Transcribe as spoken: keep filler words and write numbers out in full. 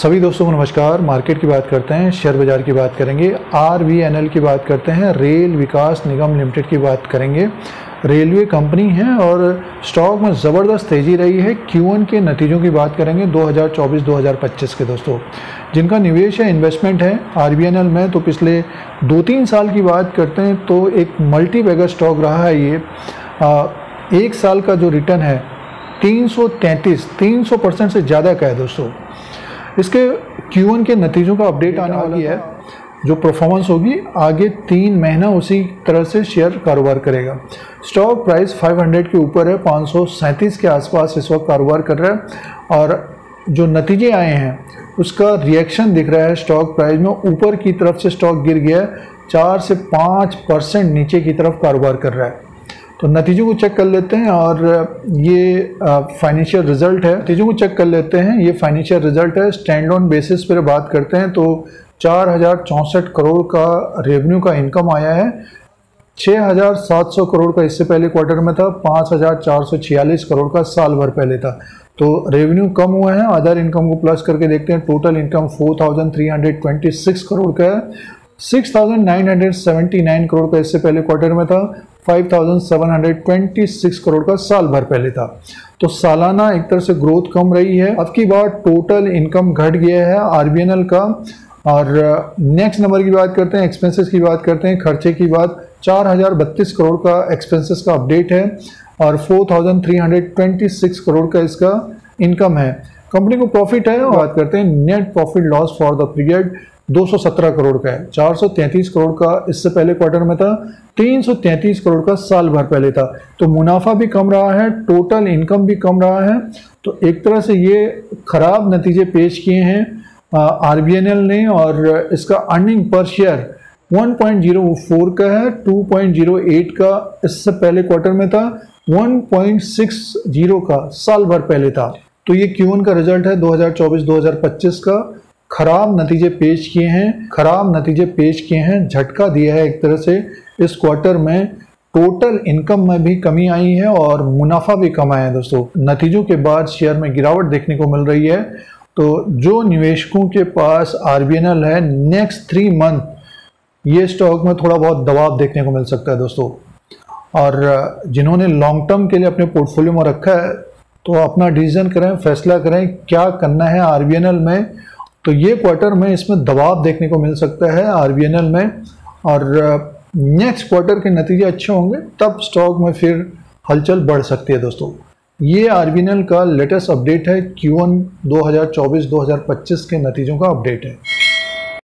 सभी दोस्तों को नमस्कार। मार्केट की बात करते हैं, शेयर बाज़ार की बात करेंगे, आर वी एन एल की बात करते हैं, रेल विकास निगम लिमिटेड की बात करेंगे। रेलवे कंपनी है और स्टॉक में ज़बरदस्त तेज़ी रही है। क्यू वन के नतीजों की बात करेंगे दो हज़ार चौबीस दो हज़ार पच्चीस के दोस्तों, जिनका निवेश है, इन्वेस्टमेंट है आर बी एन एल में। तो पिछले दो तीन साल की बात करते हैं तो एक मल्टी बैगर स्टॉक रहा है ये। आ, एक साल का जो रिटर्न है तीन सौ तैंतीस तीन सौ परसेंट से ज़्यादा का है दोस्तों। इसके क्यू वन के नतीजों का अपडेट आने वाली है। जो परफॉर्मेंस होगी आगे तीन महीना उसी तरह से शेयर कारोबार करेगा। स्टॉक प्राइस पाँच सौ के ऊपर है, पाँच सौ सैंतीस के आसपास इस वक्त कारोबार कर रहा है और जो नतीजे आए हैं उसका रिएक्शन दिख रहा है। स्टॉक प्राइस में ऊपर की तरफ से स्टॉक गिर गया है, चार से पाँच परसेंट नीचे की तरफ कारोबार कर रहा है। तो नतीजों को चेक कर लेते हैं और ये फाइनेंशियल रिजल्ट है। नतीजों को चेक कर लेते हैं, ये फाइनेंशियल रिजल्ट है। स्टैंडअलोन बेसिस पर बात करते हैं तो चार हज़ार चौंसठ करोड़ का रेवेन्यू का इनकम आया है। छः हज़ार सात सौ करोड़ का इससे पहले क्वार्टर में था, पाँच हज़ार चार सौ छियालीस करोड़ का साल भर पहले था। तो रेवेन्यू कम हुआ है। अदर इनकम को प्लस करके देखते हैं, total income four thousand three hundred twenty six crore का है। Six thousand nine hundred seventy nine crore का इससे पहले क्वार्टर में था, five thousand seven hundred twenty six crore का साल भर पहले था। तो सालाना एक तरह से ग्रोथ कम रही है। अब की बार टोटल इनकम घट गया है आर बी एन एल का। और नेक्स्ट नंबर की बात करते हैं, एक्सपेंसेस की बात करते हैं, खर्चे की बात। चार हज़ार बत्तीस करोड़ का एक्सपेंसेस का अपडेट है और four thousand three hundred twenty six crore का इसका इनकम है। कंपनी को प्रॉफिट है। बात करते हैं net profit loss for the period दो सौ सत्रह करोड़ का है, चार सौ तैंतीस करोड़ का इससे पहले क्वार्टर में था, तीन सौ तैंतीस करोड़ का साल भर पहले था। तो मुनाफा भी कम रहा है, टोटल इनकम भी कम रहा है। तो एक तरह से ये खराब नतीजे पेश किए हैं आर बी एन एल ने और इसका earning per share one point zero four का है, टू पॉइंट ज़ीरो एट का इससे पहले क्वार्टर में था, वन पॉइंट सिक्स ज़ीरो का साल भर पहले था। तो ये क्यू वन का रिजल्ट है दो हज़ार चौबीस दो हज़ार पच्चीस का। खराब नतीजे पेश किए हैं खराब नतीजे पेश किए हैं झटका दिया है एक तरह से। इस क्वार्टर में टोटल इनकम में भी कमी आई है और मुनाफा भी कम आया है दोस्तों। नतीजों के बाद शेयर में गिरावट देखने को मिल रही है। तो जो निवेशकों के पास आर बी एन एल है, नेक्स्ट थ्री मंथ ये स्टॉक में थोड़ा बहुत दबाव देखने को मिल सकता है दोस्तों। और जिन्होंने लॉन्ग टर्म के लिए अपने पोर्टफोलियो में रखा है तो अपना डिसीजन करें, फैसला करें क्या करना है आर बी एन एल में। तो ये क्वार्टर में इसमें दबाव देखने को मिल सकता है आर बी एन एल में और नेक्स्ट क्वार्टर के नतीजे अच्छे होंगे तब स्टॉक में फिर हलचल बढ़ सकती है दोस्तों। ये आर बी एन एल का लेटेस्ट अपडेट है, क्यू वन दो हज़ार चौबीस दो हज़ार पच्चीस के नतीजों का अपडेट है।